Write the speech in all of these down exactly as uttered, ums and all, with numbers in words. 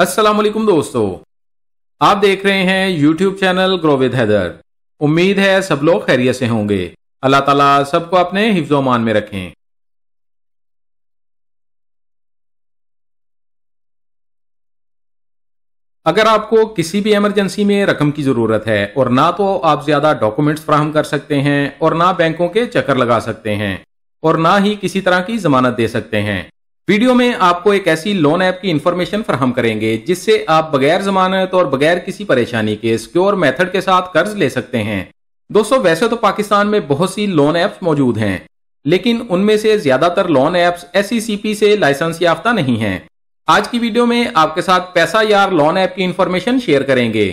अस्सलाम वालेकुम दोस्तों, आप देख रहे हैं YouTube channel grow with Haider. उम्मीद है सब लोग खैरियत से होंगे। अल्लाह ताला सबको अपने हिफ्ज़ो अमान में रखें। अगर आपको किसी भी इमरजेंसी में रकम की जरूरत है और ना तो आप ज्यादा डॉक्यूमेंट्स फ्राहम कर सकते हैं और ना बैंकों के चक्कर लगा सकते हैं और ना ही किसी तरह की जमानत दे सकते हैं, वीडियो में आपको एक ऐसी लोन ऐप की इन्फॉर्मेशन फराहम करेंगे जिससे आप बगैर जमानत और बगैर किसी परेशानी के सिक्योर मेथड के साथ कर्ज ले सकते हैं। दोस्तों, वैसे तो पाकिस्तान में बहुत सी लोन ऐप्स मौजूद हैं, लेकिन उनमें से ज्यादातर loan apps S C C P से लाइसेंस याफ्ता नहीं हैं। आज की वीडियो में आपके साथ पैसा यार लोन ऐप की इन्फॉर्मेशन शेयर करेंगे।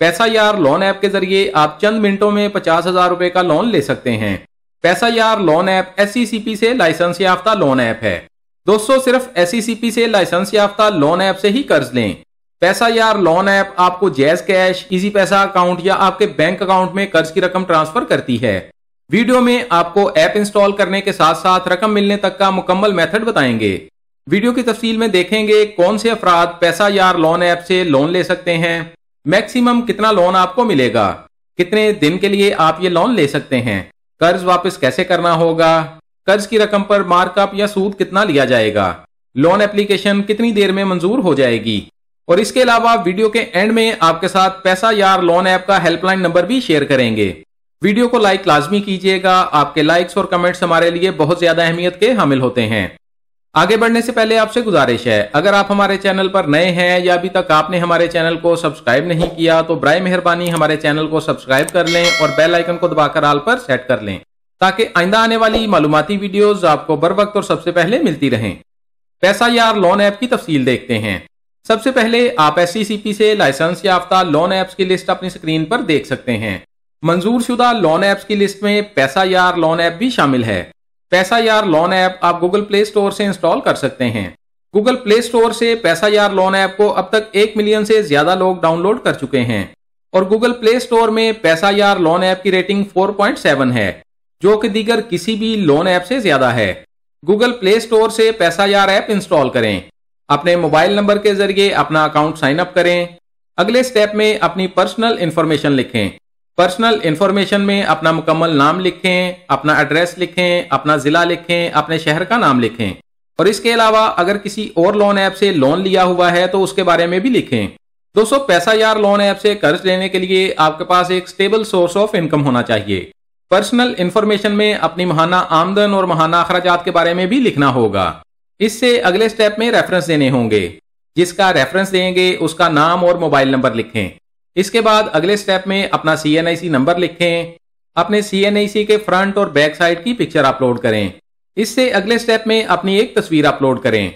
पैसा यार लोन ऐप के जरिए आप चंद मिनटों में पचास हजार रुपए का लोन ले सकते हैं। Paisa Yaar loan app S C C P से लाइसेंस याफ्ता लोन ऐप है। दोस्तों, सिर्फ एस सी सी पी से लाइसेंस याफ्ता लोन ऐप से ही कर्ज लें। पैसा यार लोन ऐप आपको जैज़ कैश, ईज़ीपैसा अकाउंट या आपके बैंक अकाउंट में कर्ज की रकम ट्रांसफर करती है। वीडियो में आपको ऐप इंस्टॉल करने के साथ साथ रकम मिलने तक का मुकम्मल मेथड बताएंगे। वीडियो की तफसील में देखेंगे कौन से अफराद पैसा यार लोन ऐप से लोन ले सकते हैं, मैक्सिमम कितना लोन आपको मिलेगा, कितने दिन के लिए आप ये लोन ले सकते हैं, कर्ज वापस कैसे करना होगा, कर्ज की रकम पर मार्कअप या सूद कितना लिया जाएगा, लोन एप्लीकेशन कितनी देर में मंजूर हो जाएगी, और इसके अलावा वीडियो के एंड में आपके साथ पैसा यार लोन ऐप का हेल्पलाइन नंबर भी शेयर करेंगे। वीडियो को लाइक लाजमी कीजिएगा, आपके लाइक्स और कमेंट्स हमारे लिए बहुत ज्यादा अहमियत के हामिल होते हैं। आगे बढ़ने से पहले आपसे गुजारिश है, अगर आप हमारे चैनल पर नए हैं या अभी तक आपने हमारे चैनल को सब्सक्राइब नहीं किया तो बराए मेहरबानी हमारे चैनल को सब्सक्राइब कर लें और बेल आइकन को दबाकर ऑल पर सेट कर लें ताकि आइंदा आने वाली मालूमाती वीडियोस आपको बर वक्त और सबसे पहले मिलती रहें। पैसा यार लोन ऐप की तफसील देखते हैं। सबसे पहले आप एस सी सी पी से लाइसेंस याफ्ता लोन ऐप्स की लिस्ट अपनी स्क्रीन पर देख सकते हैं। मंजूर शुदा लोन ऐप्स की लिस्ट में पैसा यार लोन ऐप भी शामिल है। पैसा यार लोन ऐप आप गूगल प्ले स्टोर से इंस्टॉल कर सकते हैं। गूगल प्ले स्टोर से पैसा यार लोन ऐप को अब तक एक मिलियन से ज्यादा लोग डाउनलोड कर चुके हैं और गूगल प्ले स्टोर में पैसा यार लोन ऐप की रेटिंग फोर पॉइंट सेवन है, जो कि दीगर किसी भी लोन ऐप से ज्यादा है। गूगल प्ले स्टोर से पैसा यार ऐप इंस्टॉल करें, अपने मोबाइल नंबर के जरिए अपना अकाउंट साइन अप करें। अगले स्टेप में अपनी पर्सनल इंफॉर्मेशन लिखें। पर्सनल इंफॉर्मेशन में अपना मुकम्मल नाम लिखें, अपना एड्रेस लिखें, अपना जिला लिखें, अपने शहर का नाम लिखें और इसके अलावा अगर किसी और लोन ऐप से लोन लिया हुआ है तो उसके बारे में भी लिखें। दोस्तों, पैसा यार लोन ऐप से कर्ज लेने के लिए आपके पास एक स्टेबल सोर्स ऑफ इनकम होना चाहिए। पर्सनल इंफॉर्मेशन में अपनी माहाना आमदन और माहाना अखराजात के बारे में भी लिखना होगा। इससे अगले स्टेप में रेफरेंस देने होंगे। जिसका रेफरेंस देंगे उसका नाम और मोबाइल नंबर लिखें। इसके बाद अगले स्टेप में अपना सी एन आई सी नंबर लिखें। अपने सी एन आई सी के फ्रंट और बैक साइड की पिक्चर अपलोड करें। इससे अगले स्टेप में अपनी एक तस्वीर अपलोड करें।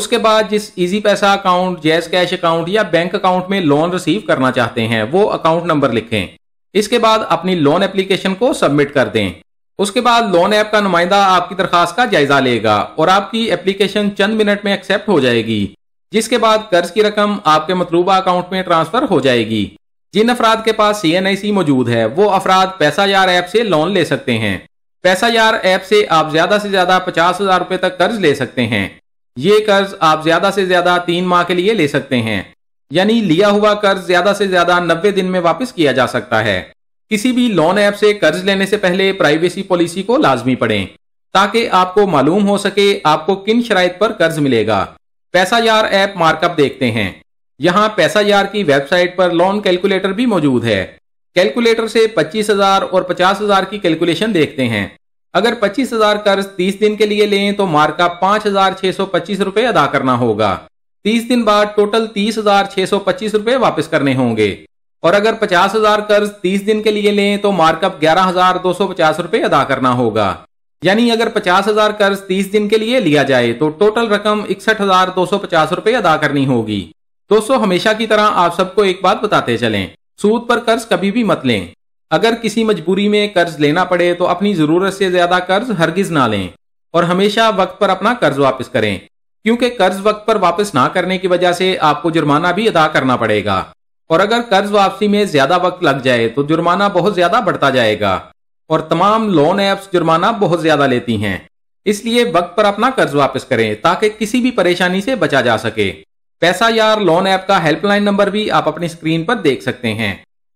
उसके बाद जिस Easypaisa account, JazzCash account या बैंक अकाउंट में लोन रिसीव करना चाहते हैं वो अकाउंट नंबर लिखें। इसके बाद अपनी लोन एप्लीकेशन को सबमिट कर दें। उसके बाद लोन ऐप का नुमाइंदा आपकी दरखास्त का जायजा लेगा और आपकी एप्लीकेशन चंद मिनट में एक्सेप्ट हो जाएगी, जिसके बाद कर्ज की रकम आपके मतलूबा अकाउंट में ट्रांसफर हो जाएगी। जिन अफराद के पास सी एन आई सी मौजूद है वो अफराद पैसा यार ऐप से लोन ले सकते हैं। पैसा यार ऐप से आप ज्यादा से ज्यादा पचास हजार रुपए तक कर्ज ले सकते हैं। ये कर्ज आप ज्यादा से ज्यादा तीन माह के लिए ले सकते हैं, यानी लिया हुआ कर्ज ज्यादा से ज्यादा नब्बे दिन में वापस किया जा सकता है। किसी भी लोन ऐप से कर्ज लेने से पहले प्राइवेसी पॉलिसी को लाजमी पढ़ें ताकि आपको मालूम हो सके आपको किन शराइत पर कर्ज मिलेगा। पैसा यार ऐप मार्कअप देखते हैं। यहाँ पैसा यार की वेबसाइट पर लोन कैलकुलेटर भी मौजूद है। कैलकुलेटर से पच्चीस हजार और पचास हजार की कैलकुलेशन देखते हैं। अगर पच्चीस हजार कर्ज तीस दिन के लिए लें तो मार्कअप पांच हजार छह सौ पच्चीस रुपए अदा करना होगा। तीस दिन बाद टोटल तीस हजार छह सौ पच्चीस रुपए वापस करने होंगे और अगर पचास हजार कर्ज तीस दिन के लिए लें तो मार्कअप ग्यारह हजार दो सौ पचास रुपए अदा करना होगा। यानी अगर पचास हजार कर्ज तीस दिन के लिए लिया जाए तो टोटल रकम इकसठ हजार दो सौ पचास रुपए अदा करनी होगी। दोस्तों, हमेशा की तरह आप सबको एक बात बताते चलें, सूद पर कर्ज कभी भी मत लें। अगर किसी मजबूरी में कर्ज लेना पड़े तो अपनी जरूरत से ज्यादा कर्ज हरगिज ना लें और हमेशा वक्त पर अपना कर्ज वापस करें, क्योंकि कर्ज वक्त पर वापस ना करने की वजह से आपको जुर्माना भी अदा करना पड़ेगा और अगर कर्ज वापसी में ज्यादा वक्त लग जाए तो जुर्माना बहुत ज्यादा बढ़ता जाएगा और तमाम लोन ऐप्स जुर्माना बहुत ज्यादा लेती हैं। इसलिए वक्त पर अपना कर्ज वापस करें ताकि किसी भी परेशानी से बचा जा सके। पैसा यार लोन ऐप का हेल्पलाइन नंबर भी आप अपनी स्क्रीन पर देख सकते हैं।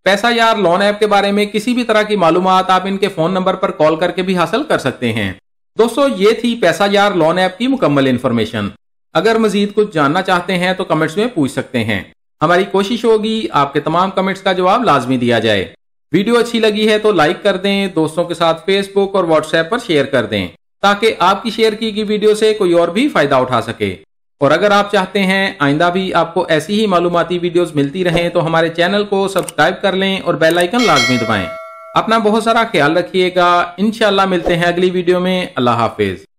पैसा यार लोन ऐप के बारे में किसी भी तरह की मालूमात आप इनके फोन नंबर पर कॉल करके भी हासिल कर सकते हैं। दोस्तों, ये थी पैसा यार लोन ऐप की मुकम्मल इन्फॉर्मेशन। अगर मजीद कुछ जानना चाहते हैं तो कमेंट्स में पूछ सकते हैं। हमारी कोशिश होगी आपके तमाम कमेंट्स का जवाब लाजमी दिया जाए। वीडियो अच्छी लगी है तो लाइक कर दें, दोस्तों के साथ फेसबुक और व्हाट्सएप पर शेयर कर दें ताकि आपकी शेयर की गई वीडियो से कोई और भी फायदा उठा सके। और अगर आप चाहते हैं आइंदा भी आपको ऐसी ही मालूमाती वीडियोस मिलती रहें तो हमारे चैनल को सब्सक्राइब कर लें और बेल आइकन लाजमी दबाएं। अपना बहुत सारा ख्याल रखिएगा। इंशाल्लाह मिलते हैं अगली वीडियो में। अल्लाह हाफिज।